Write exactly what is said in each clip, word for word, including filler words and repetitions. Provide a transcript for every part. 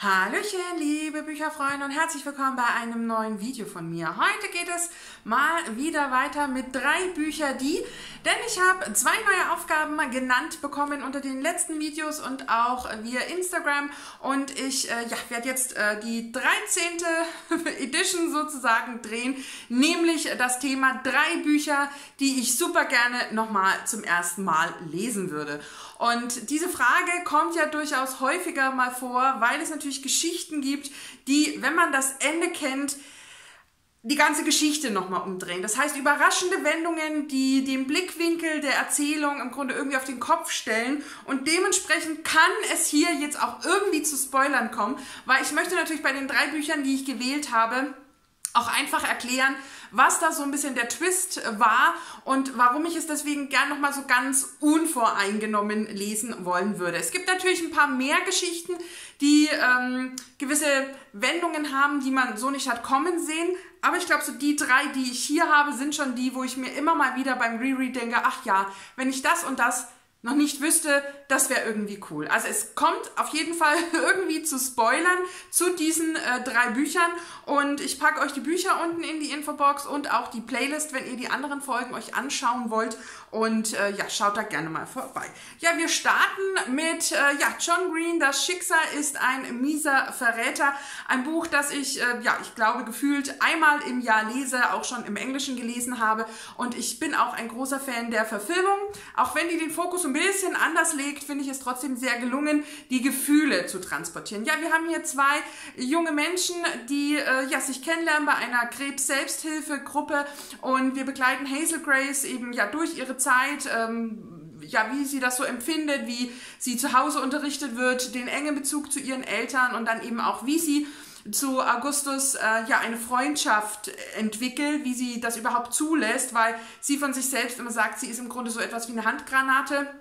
Hallöchen, liebe Bücherfreunde und herzlich willkommen bei einem neuen Video von mir. Heute geht es mal wieder weiter mit drei Bücher, die, denn ich habe zwei neue Aufgaben genannt bekommen unter den letzten Videos und auch via Instagram, und ich äh, ja, werde jetzt äh, die dreizehnte Edition sozusagen drehen, nämlich das Thema drei Bücher, die ich super gerne nochmal zum ersten Mal lesen würde. Und diese Frage kommt ja durchaus häufiger mal vor, weil es natürlich Geschichten gibt, die, wenn man das Ende kennt, die ganze Geschichte nochmal umdrehen. Das heißt, überraschende Wendungen, die den Blickwinkel der Erzählung im Grunde irgendwie auf den Kopf stellen, und dementsprechend kann es hier jetzt auch irgendwie zu Spoilern kommen, weil ich möchte natürlich bei den drei Büchern, die ich gewählt habe, auch einfach erklären, was da so ein bisschen der Twist war und warum ich es deswegen gern nochmal so ganz unvoreingenommen lesen wollen würde. Es gibt natürlich ein paar mehr Geschichten, die ähm, gewisse Wendungen haben, die man so nicht hat kommen sehen, aber ich glaube, so die drei, die ich hier habe, sind schon die, wo ich mir immer mal wieder beim Reread denke, ach ja, wenn ich das und das noch nicht wüsste, das wäre irgendwie cool. Also es kommt auf jeden Fall irgendwie zu Spoilern zu diesen äh, drei Büchern, und ich packe euch die Bücher unten in die Infobox und auch die Playlist, wenn ihr die anderen Folgen euch anschauen wollt, und äh, ja, schaut da gerne mal vorbei. Ja, wir starten mit äh, ja, John Green, Das Schicksal ist ein mieser Verräter. Ein Buch, das ich, äh, ja, ich glaube gefühlt einmal im Jahr lese, auch schon im Englischen gelesen habe, und ich bin auch ein großer Fan der Verfilmung. Auch wenn die den Fokus ein bisschen anders legt, finde ich es trotzdem sehr gelungen, die Gefühle zu transportieren. Ja, wir haben hier zwei junge Menschen, die äh, ja, sich kennenlernen bei einer Krebs-Selbsthilfegruppe, und wir begleiten Hazel Grace eben ja durch ihre Zeit, ähm, ja, wie sie das so empfindet, wie sie zu Hause unterrichtet wird, den engen Bezug zu ihren Eltern und dann eben auch, wie sie zu Augustus äh, ja eine Freundschaft entwickelt, wie sie das überhaupt zulässt, weil sie von sich selbst immer sagt, sie ist im Grunde so etwas wie eine Handgranate,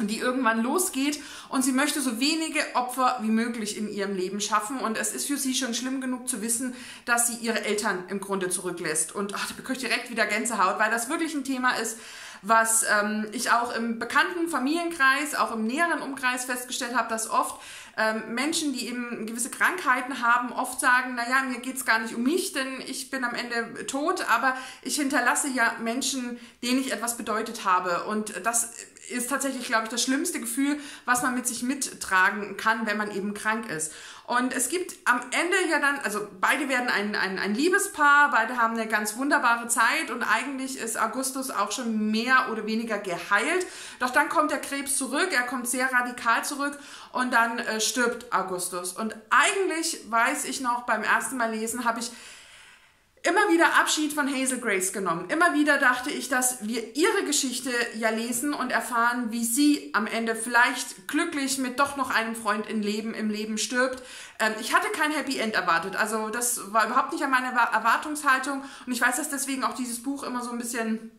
die irgendwann losgeht, und sie möchte so wenige Opfer wie möglich in ihrem Leben schaffen, und es ist für sie schon schlimm genug zu wissen, dass sie ihre Eltern im Grunde zurücklässt. Und ach, da bekomme ich direkt wieder Gänsehaut, weil das wirklich ein Thema ist, was ähm, ich auch im bekannten Familienkreis, auch im näheren Umkreis festgestellt habe, dass oft ähm, Menschen, die eben gewisse Krankheiten haben, oft sagen, naja, mir geht es gar nicht um mich, denn ich bin am Ende tot, aber ich hinterlasse ja Menschen, denen ich etwas bedeutet habe. Und das ist tatsächlich, glaube ich, das schlimmste Gefühl, was man mit sich mittragen kann, wenn man eben krank ist. Und es gibt am Ende ja dann, also beide werden ein, ein, ein Liebespaar, beide haben eine ganz wunderbare Zeit, und eigentlich ist Augustus auch schon mehr oder weniger geheilt. Doch dann kommt der Krebs zurück, er kommt sehr radikal zurück, und dann äh, stirbt Augustus. Und eigentlich, weiß ich noch, beim ersten Mal lesen habe ich immer wieder Abschied von Hazel Grace genommen. Immer wieder dachte ich, dass wir ihre Geschichte ja lesen und erfahren, wie sie am Ende vielleicht glücklich mit doch noch einem Freund im Leben, im Leben stirbt. Ähm, ich hatte kein Happy End erwartet. Also das war überhaupt nicht an meiner Erwartungshaltung. Und ich weiß, dass deswegen auch dieses Buch immer so ein bisschen,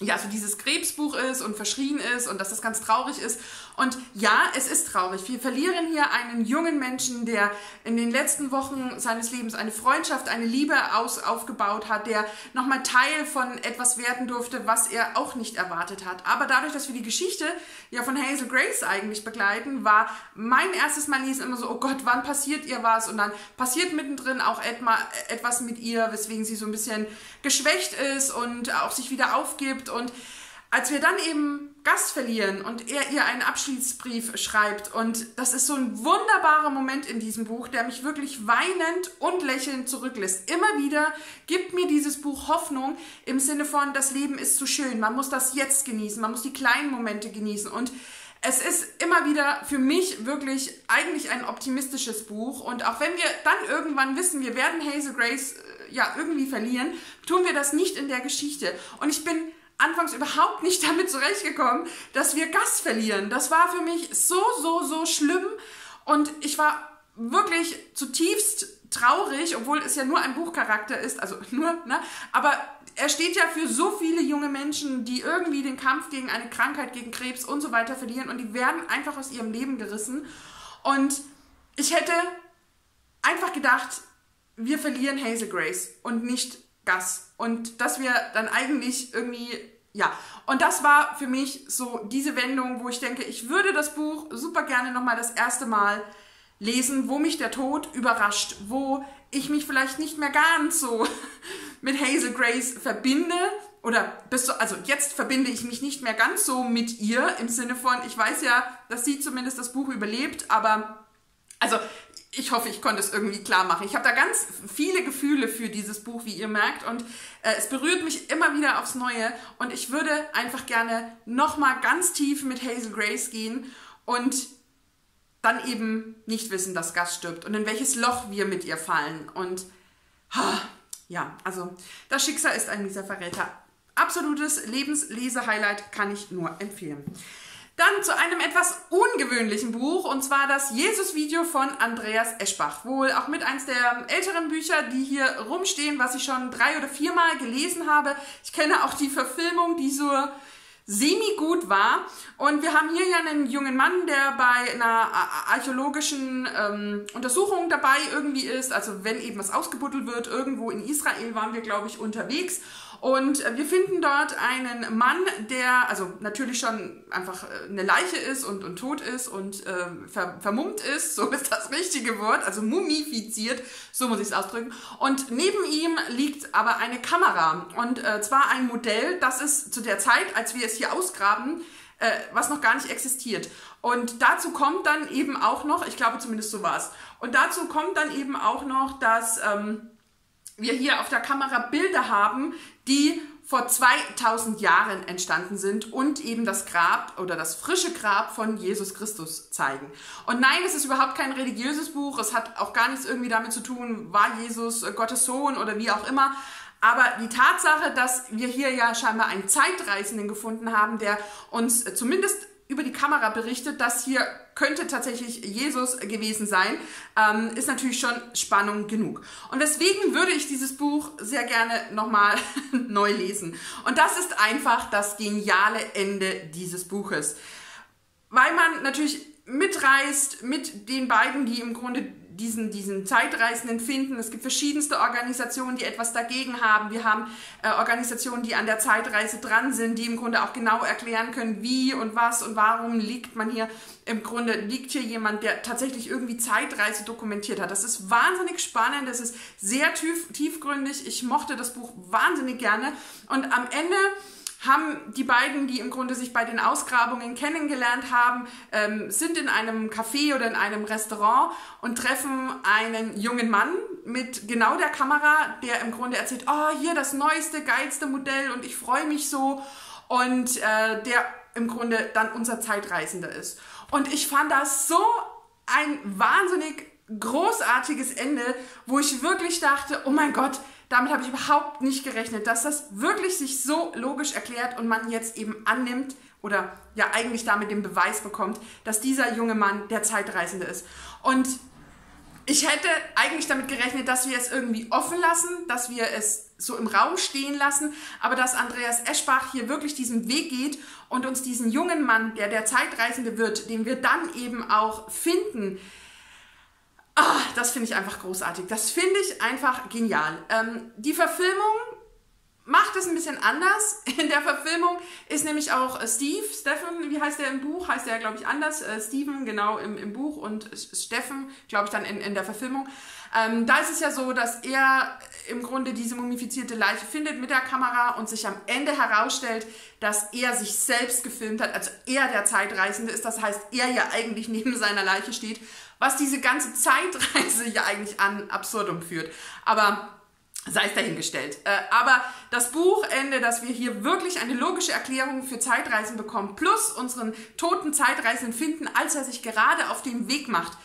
ja, so dieses Krebsbuch ist und verschrien ist und dass das ganz traurig ist. Und ja, es ist traurig. Wir verlieren hier einen jungen Menschen, der in den letzten Wochen seines Lebens eine Freundschaft, eine Liebe aus, aufgebaut hat, der nochmal Teil von etwas werden durfte, was er auch nicht erwartet hat. Aber dadurch, dass wir die Geschichte ja von Hazel Grace eigentlich begleiten, war mein erstes Mal lesen immer so, oh Gott, wann passiert ihr was? Und dann passiert mittendrin auch etwas mit ihr, weswegen sie so ein bisschen geschwächt ist und auch sich wieder aufgibt. Und als wir dann eben Gast verlieren und er ihr einen Abschiedsbrief schreibt, und das ist so ein wunderbarer Moment in diesem Buch, der mich wirklich weinend und lächelnd zurücklässt. Immer wieder gibt mir dieses Buch Hoffnung im Sinne von, das Leben ist zu schön, man muss das jetzt genießen, man muss die kleinen Momente genießen, und es ist immer wieder für mich wirklich eigentlich ein optimistisches Buch, und auch wenn wir dann irgendwann wissen, wir werden Hazel Grace ja irgendwie verlieren, tun wir das nicht in der Geschichte, und ich bin anfangs überhaupt nicht damit zurechtgekommen, dass wir Gus verlieren. Das war für mich so, so, so schlimm, und ich war wirklich zutiefst traurig, obwohl es ja nur ein Buchcharakter ist, also nur, ne? Aber er steht ja für so viele junge Menschen, die irgendwie den Kampf gegen eine Krankheit, gegen Krebs und so weiter verlieren, und die werden einfach aus ihrem Leben gerissen, und ich hätte einfach gedacht, wir verlieren Hazel Grace und nicht Gas. Und dass wir dann eigentlich irgendwie, ja, und das war für mich so diese Wendung, wo ich denke, ich würde das Buch super gerne nochmal das erste Mal lesen, wo mich der Tod überrascht, wo ich mich vielleicht nicht mehr ganz so mit Hazel Grace verbinde oder bis zu, also jetzt verbinde ich mich nicht mehr ganz so mit ihr im Sinne von, ich weiß ja, dass sie zumindest das Buch überlebt, aber also ich hoffe, ich konnte es irgendwie klar machen. Ich habe da ganz viele Gefühle für dieses Buch, wie ihr merkt, und äh, es berührt mich immer wieder aufs Neue und ich würde einfach gerne nochmal ganz tief mit Hazel Grace gehen und dann eben nicht wissen, dass Gus stirbt und in welches Loch wir mit ihr fallen. Und ha, ja, also das Schicksal ist ein mieser Verräter. Absolutes Lebenslese-Highlight, kann ich nur empfehlen. Dann zu einem etwas ungewöhnlichen Buch, und zwar das Jesus-Video von Andreas Eschbach. Wohl auch mit eins der älteren Bücher, die hier rumstehen, was ich schon drei oder viermal gelesen habe. Ich kenne auch die Verfilmung, die so semi-gut war. Und wir haben hier ja einen jungen Mann, der bei einer archäologischen ähm, Untersuchung dabei irgendwie ist. Also wenn eben was ausgebuddelt wird, irgendwo in Israel waren wir, glaube ich, unterwegs. Und wir finden dort einen Mann, der also natürlich schon einfach eine Leiche ist und, und tot ist und äh, ver, vermummt ist, so ist das richtige Wort, also mumifiziert, so muss ich es ausdrücken. Und neben ihm liegt aber eine Kamera und äh, zwar ein Modell, das ist zu der Zeit, als wir es hier ausgraben, äh, was noch gar nicht existiert. Und dazu kommt dann eben auch noch, ich glaube zumindest so war es, und dazu kommt dann eben auch noch, dass ähm, wir hier auf der Kamera Bilder haben, die vor zweitausend Jahren entstanden sind und eben das Grab oder das frische Grab von Jesus Christus zeigen. Und nein, es ist überhaupt kein religiöses Buch, es hat auch gar nichts irgendwie damit zu tun, war Jesus Gottes Sohn oder wie auch immer. Aber die Tatsache, dass wir hier ja scheinbar einen Zeitreisenden gefunden haben, der uns zumindest über die Kamera berichtet, dass hier könnte tatsächlich Jesus gewesen sein, ähm, ist natürlich schon Spannung genug. Und deswegen würde ich dieses Buch sehr gerne nochmal neu lesen. Und das ist einfach das geniale Ende dieses Buches. Weil man natürlich mitreist mit den beiden, die im Grunde diesen, diesen Zeitreisenden finden. Es gibt verschiedenste Organisationen, die etwas dagegen haben. Wir haben äh, Organisationen, die an der Zeitreise dran sind, die im Grunde auch genau erklären können, wie und was und warum liegt man hier. Im Grunde liegt hier jemand, der tatsächlich irgendwie Zeitreise dokumentiert hat. Das ist wahnsinnig spannend, das ist sehr tief, tiefgründig. Ich mochte das Buch wahnsinnig gerne. Und am Ende haben die beiden, die im Grunde sich bei den Ausgrabungen kennengelernt haben, ähm, sind in einem Café oder in einem Restaurant und treffen einen jungen Mann mit genau der Kamera, der im Grunde erzählt, oh, hier das neueste, geilste Modell und ich freue mich so. Und äh, der im Grunde dann unser Zeitreisender ist. Und ich fand das so ein wahnsinnig großartiges Ende, wo ich wirklich dachte, oh mein Gott, damit habe ich überhaupt nicht gerechnet, dass das wirklich sich so logisch erklärt und man jetzt eben annimmt oder ja eigentlich damit den Beweis bekommt, dass dieser junge Mann der Zeitreisende ist. Und ich hätte eigentlich damit gerechnet, dass wir es irgendwie offen lassen, dass wir es so im Raum stehen lassen, aber dass Andreas Eschbach hier wirklich diesen Weg geht und uns diesen jungen Mann, der der Zeitreisende wird, den wir dann eben auch finden, ah, das finde ich einfach großartig. Das finde ich einfach genial. Ähm, die Verfilmung macht es ein bisschen anders. In der Verfilmung ist nämlich auch Steve, Stephen, wie heißt der im Buch? Heißt der, glaube ich, anders. Äh, Stephen, genau, im, im Buch und Stephen, glaube ich, dann in, in der Verfilmung. Ähm, da ist es ja so, dass er im Grunde diese mumifizierte Leiche findet mit der Kamera und sich am Ende herausstellt, dass er sich selbst gefilmt hat, also er der Zeitreisende ist. Das heißt, er ja eigentlich neben seiner Leiche steht, was diese ganze Zeitreise ja eigentlich an Absurdum führt. Aber sei es dahingestellt. Äh, aber das Buchende, dass wir hier wirklich eine logische Erklärung für Zeitreisen bekommen, plus unseren toten Zeitreisenden finden, als er sich gerade auf den Weg macht,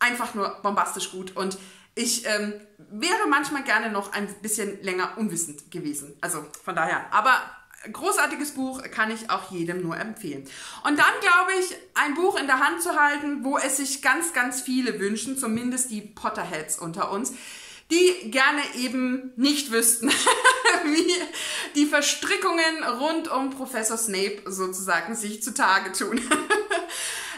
einfach nur bombastisch gut. Und ich ähm, wäre manchmal gerne noch ein bisschen länger unwissend gewesen. Also von daher. Aber großartiges Buch, kann ich auch jedem nur empfehlen. Und dann glaube ich, ein Buch in der Hand zu halten, wo es sich ganz, ganz viele wünschen, zumindest die Potterheads unter uns, die gerne eben nicht wüssten, wie die Verstrickungen rund um Professor Snape sozusagen sich zutage tun.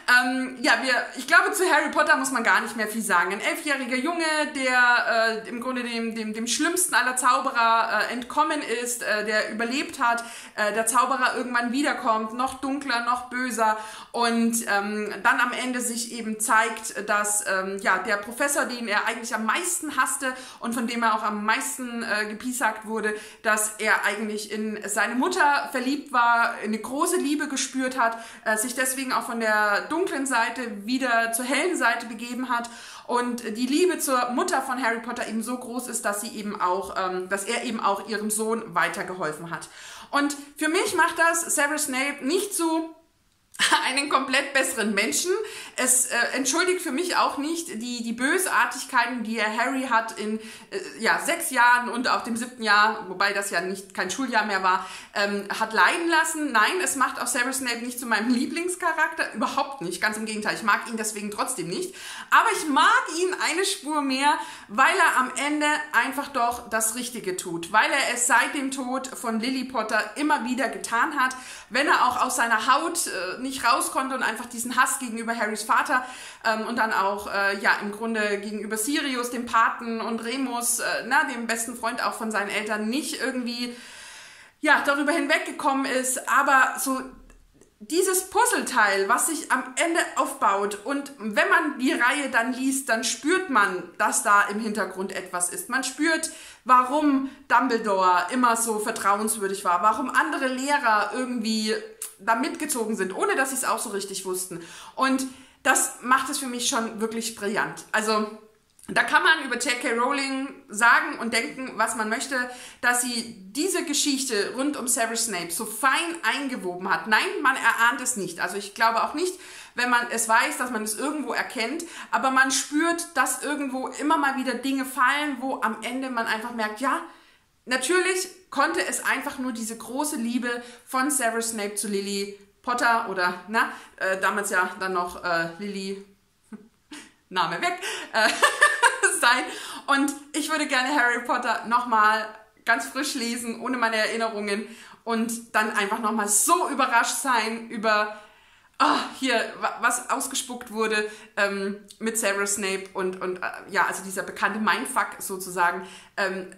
Ähm, ja, wir, ich glaube, zu Harry Potter muss man gar nicht mehr viel sagen. Ein elfjähriger Junge, der äh, im Grunde dem, dem, dem schlimmsten aller Zauberer äh, entkommen ist, äh, der überlebt hat, äh, der Zauberer irgendwann wiederkommt, noch dunkler, noch böser, und ähm, dann am Ende sich eben zeigt, dass ähm, ja, der Professor, den er eigentlich am meisten hasste und von dem er auch am meisten äh, gepiesackt wurde, dass er eigentlich in seine Mutter verliebt war, eine große Liebe gespürt hat, äh, sich deswegen auch von der dunklen Seite wieder zur hellen Seite begeben hat und die Liebe zur Mutter von Harry Potter eben so groß ist, dass sie eben auch, ähm, dass er eben auch ihrem Sohn weitergeholfen hat. Und für mich macht das Severus Snape nicht so einen komplett besseren Menschen. Es äh, entschuldigt für mich auch nicht die, die Bösartigkeiten, die er Harry hat in äh, ja, sechs Jahren und auch dem siebten Jahr, wobei das ja nicht kein Schuljahr mehr war, ähm, hat leiden lassen. Nein, es macht auch Severus Snape nicht zu meinem Lieblingscharakter, überhaupt nicht, ganz im Gegenteil. Ich mag ihn deswegen trotzdem nicht, aber ich mag ihn eine Spur mehr, weil er am Ende einfach doch das Richtige tut, weil er es seit dem Tod von Lily Potter immer wieder getan hat, wenn er auch aus seiner Haut äh, nicht raus konnte und einfach diesen Hass gegenüber Harrys Vater ähm, und dann auch äh, ja im Grunde gegenüber Sirius, dem Paten, und Remus, äh, na, dem besten Freund auch von seinen Eltern, nicht irgendwie ja, darüber hinweggekommen ist. Aber so dieses Puzzleteil, was sich am Ende aufbaut, und wenn man die Reihe dann liest, dann spürt man, dass da im Hintergrund etwas ist. Man spürt, warum Dumbledore immer so vertrauenswürdig war, warum andere Lehrer irgendwie da mitgezogen sind, ohne dass sie es auch so richtig wussten. Und das macht es für mich schon wirklich brillant. Also da kann man über J K Rowling sagen und denken, was man möchte, dass sie diese Geschichte rund um Severus Snape so fein eingewoben hat. Nein, man erahnt es nicht. Also ich glaube auch nicht, wenn man es weiß, dass man es irgendwo erkennt, aber man spürt, dass irgendwo immer mal wieder Dinge fallen, wo am Ende man einfach merkt, ja, natürlich konnte es einfach nur diese große Liebe von Severus Snape zu Lily Potter oder, na, äh, damals ja dann noch äh, Lily, Name weg, äh, sein. Und ich würde gerne Harry Potter nochmal ganz frisch lesen, ohne meine Erinnerungen, und dann einfach nochmal so überrascht sein über, oh, hier, was ausgespuckt wurde ähm, mit Severus Snape und, und äh, ja, also dieser bekannte Mindfuck sozusagen, ähm,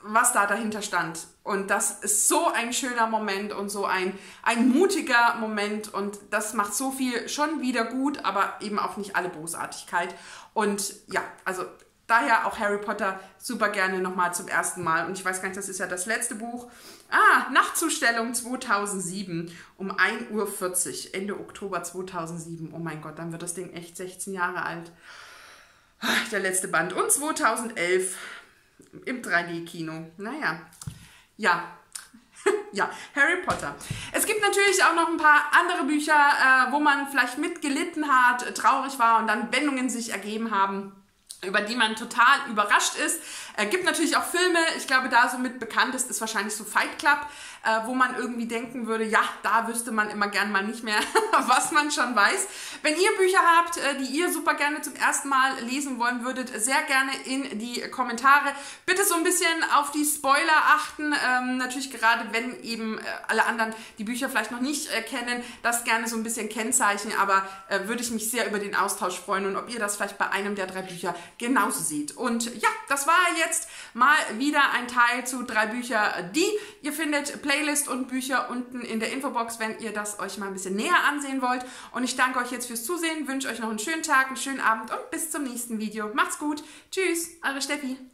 was da dahinter stand. Und das ist so ein schöner Moment und so ein, ein mutiger Moment, und das macht so viel schon wieder gut, aber eben auch nicht alle Bosartigkeit. Und ja, also daher auch Harry Potter super gerne nochmal zum ersten Mal. Und ich weiß gar nicht, das ist ja das letzte Buch. Ah, Nachtzustellung zweitausendsieben um ein Uhr vierzig, Ende Oktober zweitausendsieben. Oh mein Gott, dann wird das Ding echt sechzehn Jahre alt. Der letzte Band. Und zweitausendelf. Im drei D Kino. Naja. Ja. Ja, Harry Potter. Es gibt natürlich auch noch ein paar andere Bücher, äh, wo man vielleicht mitgelitten hat, traurig war und dann Wendungen sich ergeben haben, über die man total überrascht ist. Es äh, gibt natürlich auch Filme, ich glaube, da so mit bekannt ist, ist wahrscheinlich so Fight Club, äh, wo man irgendwie denken würde, ja, da wüsste man immer gern mal nicht mehr, was man schon weiß. Wenn ihr Bücher habt, äh, die ihr super gerne zum ersten Mal lesen wollen würdet, sehr gerne in die Kommentare. Bitte so ein bisschen auf die Spoiler achten, ähm, natürlich gerade, wenn eben äh, alle anderen die Bücher vielleicht noch nicht äh, kennen, das gerne so ein bisschen kennzeichnen, aber äh, würde ich mich sehr über den Austausch freuen und ob ihr das vielleicht bei einem der drei Bücher genauso sieht. Und ja, das war jetzt mal wieder ein Teil zu drei Büchern, die ihr findet, Playlist und Bücher unten in der Infobox, wenn ihr das euch mal ein bisschen näher ansehen wollt. Und ich danke euch jetzt fürs Zusehen, wünsche euch noch einen schönen Tag, einen schönen Abend und bis zum nächsten Video. Macht's gut, tschüss, eure Steffi.